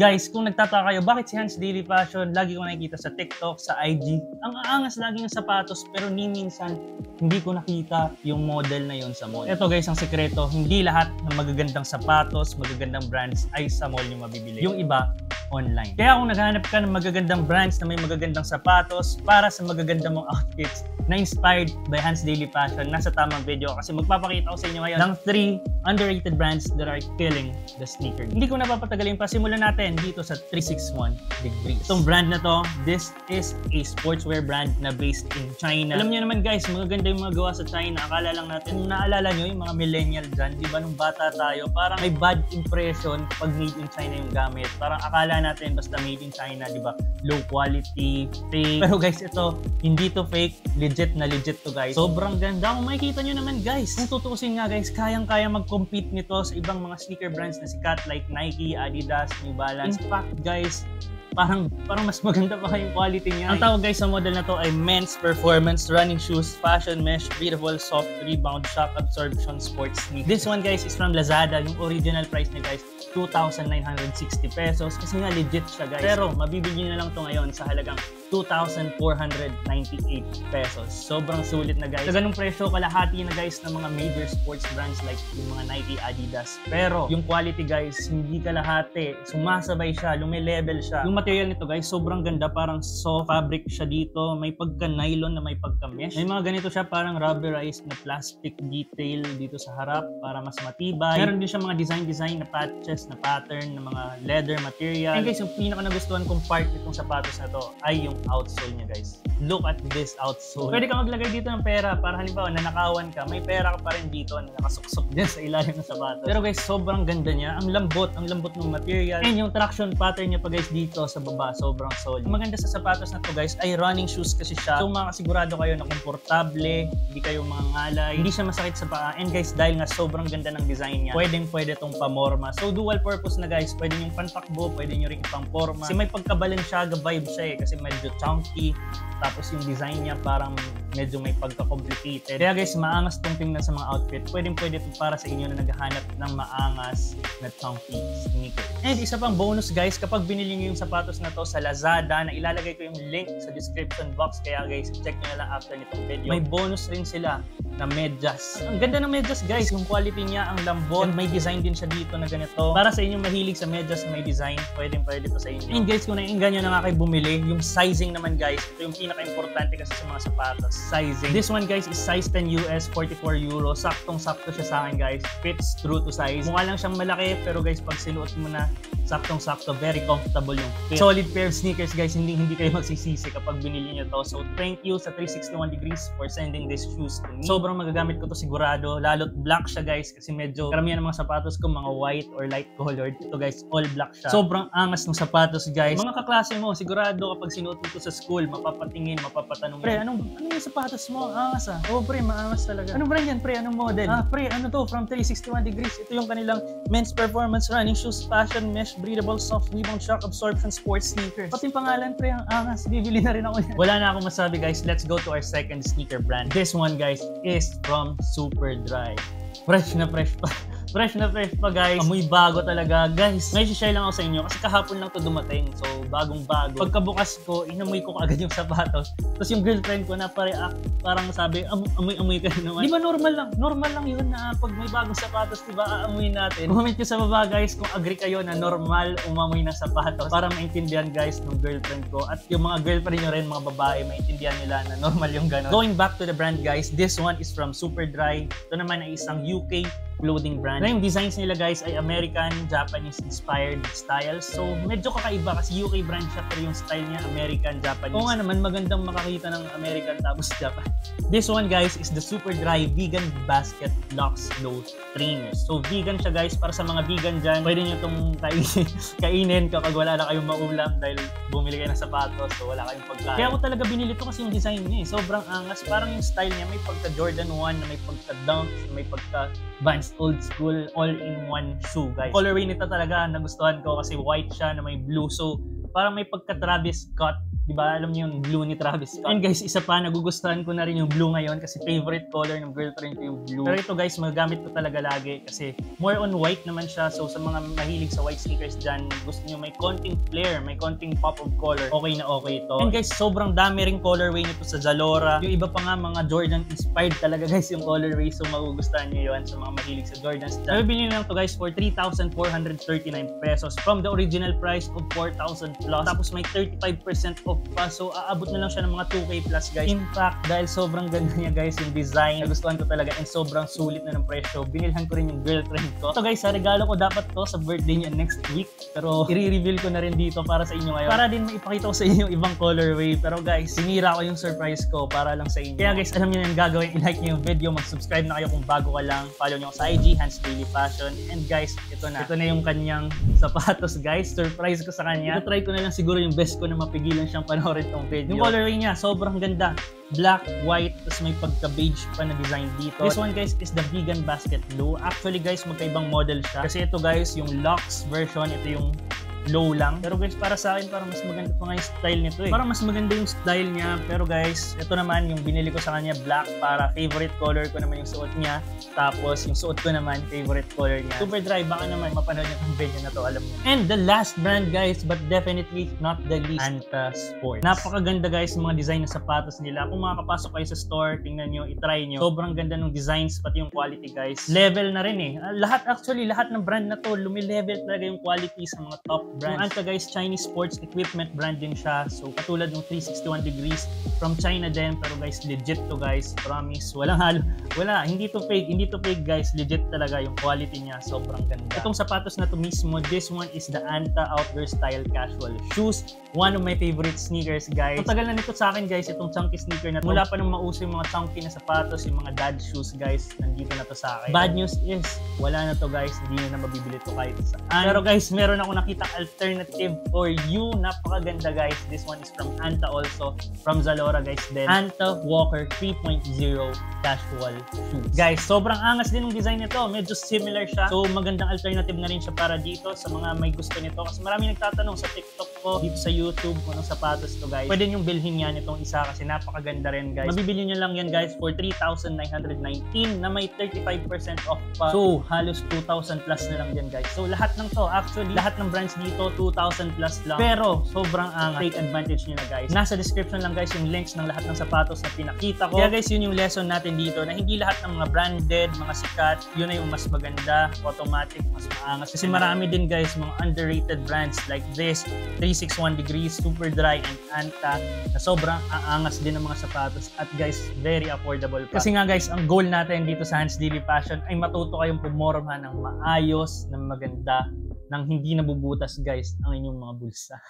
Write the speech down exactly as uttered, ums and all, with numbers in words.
Guys, kung nagtataka kayo, bakit si Hans Daily Fashion lagi ko nakikita sa TikTok, sa I G? Ang aangas lagi ng sapatos, pero ni minsan, hindi ko nakita yung model na yon sa mall. Ito guys, ang sekreto, hindi lahat ng magagandang sapatos, magagandang brands ay sa mall yung mabibili. Yung iba, online. Kaya kung naghahanap ka ng magagandang brands na may magagandang sapatos para sa magaganda mong outfits na inspired by Hans Daily Fashion, nasa tamang video kasi magpapakita ko sa inyo ngayon ng three underrated brands that are killing the sneaker. Hindi ko napapatagalin pa, simulan natin dito sa three sixty-one degrees. Itong brand na to, this is a sportswear brand na based in China. Alam niyo naman guys, magaganda yung mga gawa sa China. Akala lang natin, naalala nyo yung mga millennial dyan, di ba nung bata tayo, parang may bad impression pag made in China yung gamit. Parang akala natin basta made in China, di ba? Low quality, fake. Pero guys, ito, hindi to fake. Legit na legit to guys. Sobrang ganda. Kung makikita nyo naman guys, kung tutuusin nga guys, kayang-kaya mag-compete nito sa ibang mga sneaker brands na sikat like Nike, Adidas, New Balance. In fact, guys, parang, parang mas maganda pa yung quality niya. Ang tawag guys sa model na to ay men's performance running shoes, fashion mesh, breathable, soft, rebound, shock absorption, sports sneaker. This one guys is from Lazada. Yung original price niya guys, two thousand nine hundred sixty pesos. Kasi nga legit siya guys. Pero mabibigyan na lang to ngayon sa halagang two thousand four hundred ninety-eight pesos. Sobrang sulit na guys. Sa ganung presyo, kalahati na guys ng mga major sports brands like yung mga Nike, Adidas. Pero yung quality guys, hindi kalahati. Sumasabay siya, lumilevel siya. Yung material nito guys, sobrang ganda. Parang soft fabric siya dito. May pagka-nylon na may pagka-mesh. May mga ganito siya, parang rubberized na plastic detail dito sa harap para mas matibay. Meron din siya mga design-design na patches, na pattern, na mga leather material. And guys, yung pinaka-nagustuhan kong part itong sapatos na to ay yung outsole niya guys. Look at this outsole. Pwede ka maglagay dito ng pera para halimbawa nanakawan ka, may pera ka pa rin dito na nakasuksok din sa ilalim ng sapatos. Pero guys, sobrang ganda niya. Ang lambot, ang lambot ng material. And yung traction pattern niya pa guys dito sa baba, sobrang solid. Ang maganda sa sapatos na to guys ay running shoes kasi siya. So makasigurado kayo na komportable, hindi kayo mangangalay, hindi siya masakit sa paa. And guys, dahil nga sobrang ganda ng design niya, pwedeng pwede tong pamorma. So dual purpose na guys, pwede niyong pantakbo, pwede niyo ring pamporma. Kasi may pagkabalansyaga vibe siya eh, kasi medyo chunky, tapos yung design niya parang medyo may pagka-complicated. Kaya guys, maangas itong tingnan sa mga outfit. Pwedeng-pwede ito para sa inyo na naghahanap ng maangas na chunky sneaker. And isa pang bonus guys, kapag binili niyo yung sapatos na to sa Lazada, na ilalagay ko yung link sa description box, kaya guys, check nyo na lang after nitong video. May bonus rin sila na medyas. Ang ganda ng medyas guys, yung quality niya, ang lambot, may design din siya dito na ganito. Para sa inyong mahilig sa medyas na may design, pwedeng-pwede ito sa inyo. And guys, kung naiinggan nyo na nga kayo bumili, yung sizing naman guys, ito yung pinaka-importante kasi sa mga sapatos. Sizing. This one guys is size ten U S, forty-four euro. Saktong-sakto siya sa akin guys. Fits true to size. Mukha lang siyang malaki pero guys pag sinuot mo na, saktong-sakto, very comfortable yung fit. Solid pair of sneakers guys, hindi hindi kayo magsisisi kapag binili niyo to. So thank you sa three sixty-one degrees for sending these shoes to me. Sobrang magagamit ko to sigurado, lalo't black siya guys kasi medyo karamihan ng mga sapatos ko mga white or light colored. Ito guys, all black siya. Sobrang angas ng sapatos guys. Mga kaklase mo, sigurado kapag sinuot mo to sa school, mapapatingin, mapapatanong. Pre, anong anong yung sapatos mo? Angas ah. Oo pre, maangas talaga. Anong brand yan pre? Anong model? Ah pre, ano to? From three sixty-one degrees. Ito yung kanilang men's performance running shoes, fashion mesh, breathable, soft, rebound, shock absorption, sports sneakers. Pati pangalan pre, ang angas. Bibili na rin ako yan. Wala na akong masabi guys. Let's go to our second sneaker brand. This one guys is from Superdry. Fresh na fresh pa. Fresh na fresh pa guys. Amoy bago talaga. Guys, may share lang ako sa inyo kasi kahapon lang to dumating. So, bagong bago. Pagkabukas ko, inamoy ko agad yung sapatos. Tapos yung girlfriend ko na pa-react, parang sabi, amoy-amoy ka na naman. Di ba normal lang? Normal lang yun na pag may bagong sapatos, di ba aamoy natin? Comment nyo sa baba guys kung agree kayo na normal umamoy ng sapatos para maintindihan guys ng girlfriend ko. At yung mga girlfriend nyo rin, mga babae, maintindihan nila na normal yung gano'n. Going back to the brand guys, this one is from Superdry. Ito naman ay isang U K clothing brand. Na yung designs nila guys ay American, Japanese inspired styles. So medyo kakaiba kasi U K brand siya pero yung style niya American, Japanese. Oo nga naman, magandang makakita ng American tapos Japan. This one guys is the Superdry Vegan Basket Locks Low Trainers. So vegan siya guys, para sa mga vegan dyan, pwede nyo itong kainin kapag wala na kayong maulam dahil bumili kayo ng sapatos so wala kayong pagkain. Kaya ako talaga binili ito kasi yung design niya eh. Sobrang angas. Parang yung style niya may pagka Jordan one, may pagka Dunks, may pagka Vans old school, all-in-one shoe guys. Colorway nito talaga nagustuhan ko kasi white siya na may blue, so parang may pagka Travis Scott Di ba alam niyo yung blue ni Travis Scott? And guys, isa pa, nagugustuhan ko na rin yung blue ngayon kasi favorite color ng girlfriend ko yung blue. Pero ito guys, magagamit ko talaga lagi kasi more on white naman siya. So sa mga mahilig sa white sneakers dyan, gusto niyo may konting flare, may konting pop of color, okay na okay ito. And guys, sobrang dami ring colorway nito sa Zalora. Yung iba pa nga mga Jordan inspired talaga guys yung colorway. So magugustuhan niyo yun sa mga mahilig sa Jordans. Nabibili nyo lang ito guys for three thousand four hundred thirty-nine pesos from the original price of four thousand plus. Tapos may thirty-five percent off pa. So aabot na lang siya ng mga two K plus guys. In fact, dahil sobrang ganda niya guys yung design, nagustuhan ko talaga and sobrang sulit na ng presyo. Binilhan ko rin yung girlfriend ko. So guys, sa regalo ko dapat to sa birthday niya next week. Pero i-reveal ko na rin dito para sa inyo ngayon. Para din maipakita ko sa inyo yung ibang colorway. Pero guys, sinira ko yung surprise ko para lang sa inyo. Kaya guys, alam niyo na yung gagawin. I-like niyo yung video. Mag-subscribe na kayo kung bago ka lang. Follow niyo sa I G, Hans Daily Fashion. And guys, ito na. Ito na yung kanyang sapatos guys. Surprise ko sa kanya. Ito try ko na lang siguro yung best ko na mapigilan siyang panoorin tong video. Yung colorway niya, sobrang ganda. Black, white, tapos may pagka-beige pa na design dito. This one guys is the vegan basket blue. Actually guys, magkaibang model siya. Kasi ito guys, yung luxe version, ito yung low lang. Pero guys, para sa akin, para mas maganda pa nga yung style nito eh. Para mas maganda yung style niya. Pero guys, ito naman yung binili ko sa kanya, black, para favorite color ko naman yung suot niya. Tapos yung suot ko naman, favorite color niya. Superdry, baka naman mapanood niya itong video na to, alam niyo. And the last brand guys, but definitely not the least, Anta Sports. Napakaganda guys yung mga design ng sapatos nila. Kung makakapasok kayo sa store, tingnan nyo, itry nyo. Sobrang ganda ng designs, pati yung quality guys. Level na rin eh. Lahat, actually, lahat ng brand na to, lumilevel talaga yung quality sa mga top brands. Anta guys, Chinese sports equipment brand din siya. So katulad ng three sixty-one degrees from China din, pero guys legit to guys, promise. Walang halo. Wala, hindi to fake, hindi to fake guys. Legit talaga yung quality niya, sobrang ganda. Itong sapatos na to mismo, this one is the Anta Outdoor Style Casual Shoes. One of my favorite sneakers guys. Ang tagal na nito sa akin guys, itong chunky sneaker na to. Mula pa nung mauso yung mga chunky na sapatos, yung mga dad shoes guys, nandito na to sa akin. Bad news is, wala na to guys, hindi na, na mabibili to kahit sa. Pero guys, meron ako nakita alternative for you. Napakaganda guys. This one is from Anta also. From Zalora guys then. Anta Walker three point oh Casual Shoes. Guys, sobrang angas din ng design nito. Medyo similar siya. So magandang alternative na rin siya para dito sa mga may gusto nito. Kasi marami nagtatanong sa TikTok ko, dito sa YouTube, kung anong sapatos to guys. Pwede niyong bilhin yan itong isa kasi napakaganda rin guys. Mabibili nyo lang yan guys for three thousand nine hundred nineteen na may thirty-five percent off pa. So halos two thousand plus na lang yan guys. So lahat ng to, actually lahat ng brands dito ito, two thousand plus lang. Pero, sobrang angas. Take advantage nyo na guys. Nasa description lang guys yung links ng lahat ng sapatos na pinakita ko. Kaya guys, yun yung lesson natin dito na hindi lahat ng mga branded, mga sikat, yun na yung mas maganda, automatic, mas maangas. Kasi marami din guys, mga underrated brands like this, three sixty-one degrees, Superdry, and Anta, na sobrang aangas din ng mga sapatos. At guys, very affordable pa. Kasi nga guys, ang goal natin dito sa Hans Daily Fashion ay matuto kayong pumorma ng maayos, ng maganda, nang hindi nabubutas guys ang inyong mga bulsa.